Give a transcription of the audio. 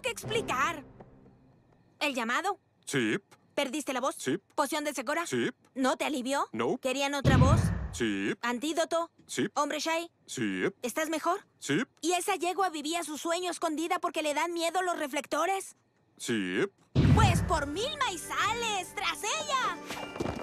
mucho que explicar. ¿El llamado? Sí. ¿Perdiste la voz? Sí. ¿Poción de Secora? Sí. ¿No te alivió? No. ¿Querían otra voz? Sí. ¿Antídoto? Sí. ¿Hombre Shy? Sí. ¿Estás mejor? Sí. ¿Y esa yegua vivía su sueño escondida porque le dan miedo los reflectores? Sí. ¡Pues por 1000 maizales! ¡Tras ella!